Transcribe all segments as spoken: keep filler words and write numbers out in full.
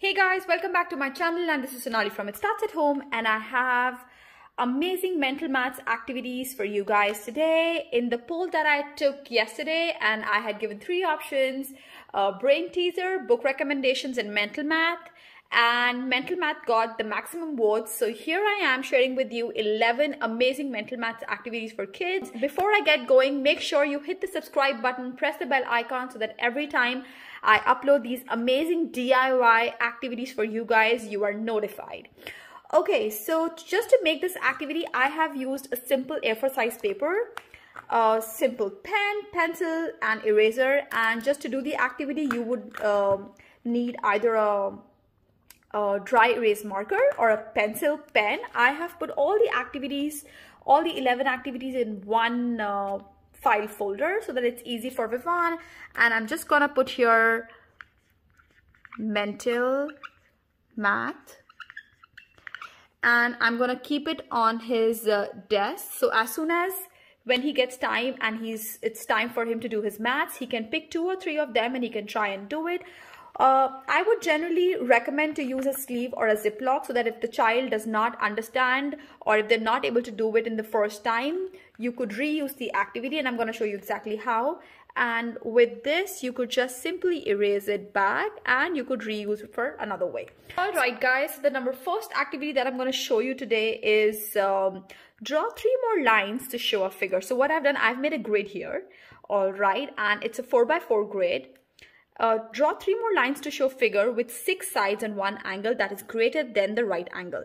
Hey guys, welcome back to my channel, and this is Sonali from It Starts at Home, and I have amazing mental maths activities for you guys today. In the poll that I took yesterday, and I had given three options, uh, brain teaser, book recommendations, and mental math, and mental math got the maximum votes. So here I am sharing with you eleven amazing mental math activities for kids. Before I get going, make sure you hit the subscribe button, press the bell icon so that every time I upload these amazing D I Y activities for you guys, you are notified. Okay, so just to make this activity, I have used a simple A four size paper, a simple pen, pencil, and eraser. And just to do the activity, you would um, need either a a dry erase marker or a pencil pen. I have put all the activities, all the eleven activities in one uh, file folder so that it's easy for Vivan. And I'm just gonna put here mental math, and I'm gonna keep it on his uh, desk, so as soon as when he gets time and he's it's time for him to do his maths, he can pick two or three of them and he can try and do it. Uh, I would generally recommend to use a sleeve or a Ziploc so that if the child does not understand or if they're not able to do it in the first time, you could reuse the activity, and I'm going to show you exactly how. And with this, you could just simply erase it back and you could reuse it for another way. All right, guys, the number first activity that I'm going to show you today is um, draw three more lines to show a figure. So what I've done, I've made a grid here, all right, and it's a four by four grid. Uh, draw three more lines to show figure with six sides and one angle that is greater than the right angle.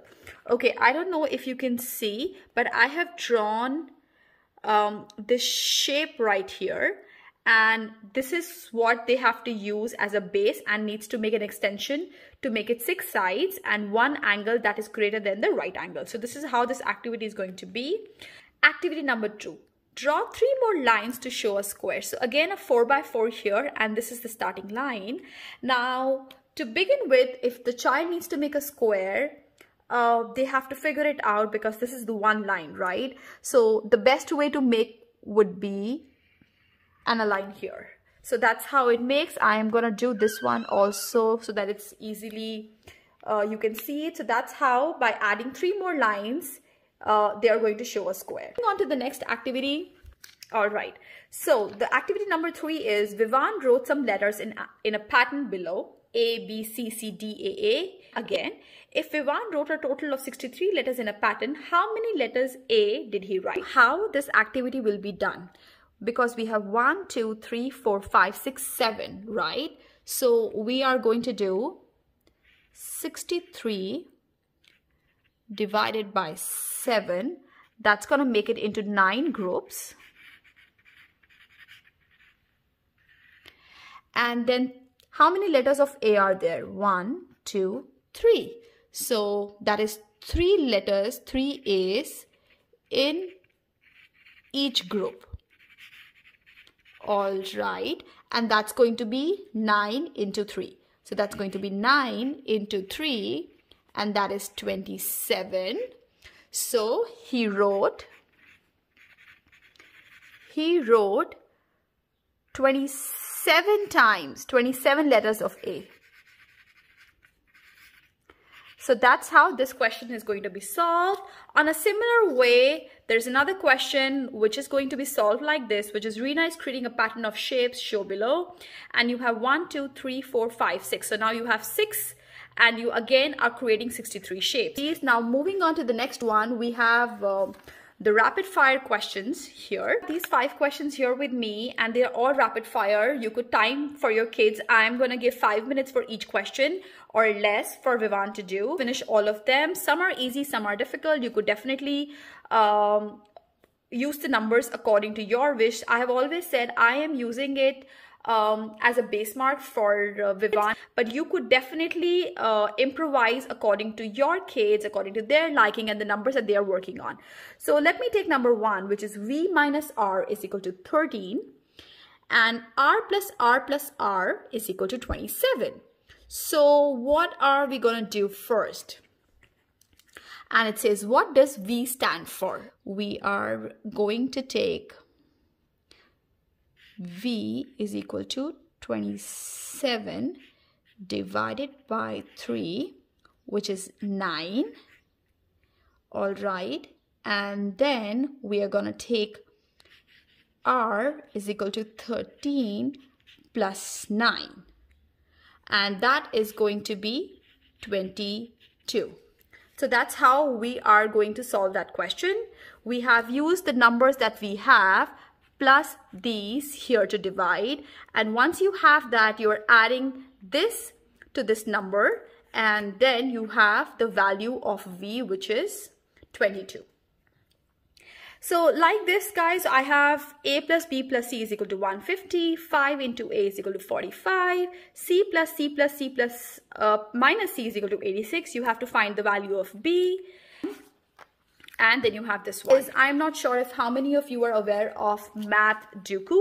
Okay, I don't know if you can see, but I have drawn um, this shape right here, and this is what they have to use as a base and needs to make an extension to make it six sides and one angle that is greater than the right angle. So this is how this activity is going to be. Activity number two. Draw three more lines to show a square. So again, a four by four here, and this is the starting line. Now, to begin with, if the child needs to make a square, uh, they have to figure it out because this is the one line, right? So the best way to make would be an align here. So that's how it makes. I am gonna do this one also so that it's easily, uh, you can see it. So that's how, by adding three more lines, Uh, they are going to show a square. Moving on to the next activity. All right, so the activity number three is Vivan wrote some letters in a, in a pattern below, A, B, C, C, D, A, A. Again, if Vivan wrote a total of sixty-three letters in a pattern, how many letters A did he write? How this activity will be done, because we have one, two, three, four, five, six, seven, right? So we are going to do sixty-three divided by seven. That's going to make it into nine groups, and then how many letters of A are there? One, two, three. So that is three letters, three A's in each group. All right, and that's going to be nine into three, so that's going to be nine into three, and that is twenty-seven. So he wrote, he wrote twenty-seven times, twenty-seven letters of A. So that's how this question is going to be solved. On a similar way, there's another question which is going to be solved like this, which is Rina is creating a pattern of shapes, show below. And you have one, two, three, four, five, six. So now you have six, and you again are creating sixty-three shapes. Now moving on to the next one, we have uh, the rapid fire questions here. These five questions here with me, and they're all rapid fire. You could time for your kids. I'm gonna give five minutes for each question or less for Vivan to do. Finish all of them. Some are easy, some are difficult. You could definitely um, use the numbers according to your wish. I have always said I am using it Um, as a base mark for uh, Vivan, but you could definitely uh, improvise according to your kids, according to their liking and the numbers that they are working on. So let me take number one, which is V minus R is equal to thirteen, and R plus R plus R is equal to twenty-seven. So what are we gonna do first? And it says, what does V stand for? We are going to take V is equal to twenty-seven divided by three, which is nine. All right, and then we are going to take r is equal to thirteen plus nine, and that is going to be twenty-two. So that's how we are going to solve that question. We have used the numbers that we have plus these here to divide, and once you have that, you are adding this to this number, and then you have the value of v, which is twenty-two. So like this, guys, I have a plus b plus c is equal to one hundred fifty, five into a is equal to forty-five, c plus c plus c plus uh, minus c is equal to eighty-six. You have to find the value of b. And then you have this one. I'm not sure if how many of you are aware of Mathdoku.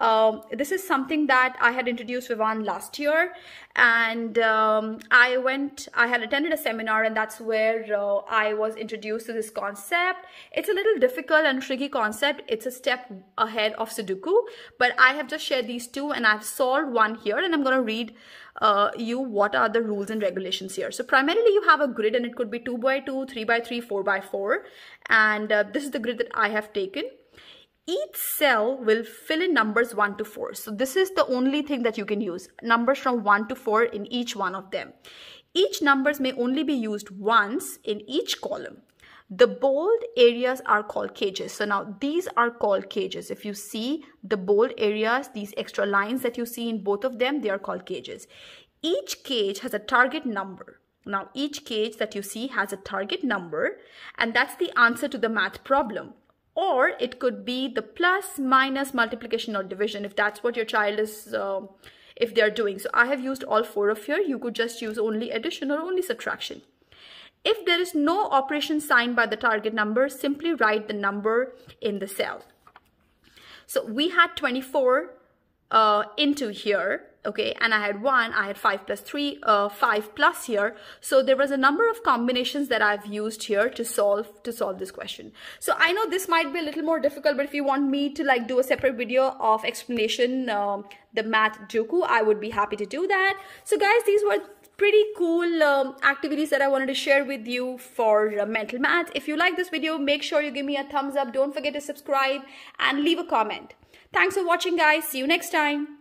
Um, this is something that I had introduced Vivan last year, and um, I went, I had attended a seminar, and that's where uh, I was introduced to this concept. It's a little difficult and tricky concept. It's a step ahead of Sudoku, but I have just shared these two, and I've solved one here, and I'm going to read uh, you what are the rules and regulations here. So primarily you have a grid, and it could be two by two, three by three, four by four, and uh, this is the grid that I have taken. Each cell will fill in numbers one to four. So this is the only thing that you can use. Numbers from one to four in each one of them. Each numbers may only be used once in each column. The bold areas are called cages. So now these are called cages. If you see the bold areas, these extra lines that you see in both of them, they are called cages. Each cage has a target number. Now each cage that you see has a target number, and that's the answer to the math problem. Or it could be the plus, minus, multiplication or division, if that's what your child is, uh, if they're doing. So I have used all four of here. You could just use only addition or only subtraction. If there is no operation signed by the target number, simply write the number in the cell. So we had twenty-four uh, into here. Okay, and I had one, I had five plus three, uh, five plus here. So there was a number of combinations that I've used here to solve to solve this question. So I know this might be a little more difficult, but if you want me to like do a separate video of explanation, um, the Mathdoku, I would be happy to do that. So guys, these were pretty cool um, activities that I wanted to share with you for uh, mental math. If you like this video, make sure you give me a thumbs up. Don't forget to subscribe and leave a comment. Thanks for watching, guys. See you next time.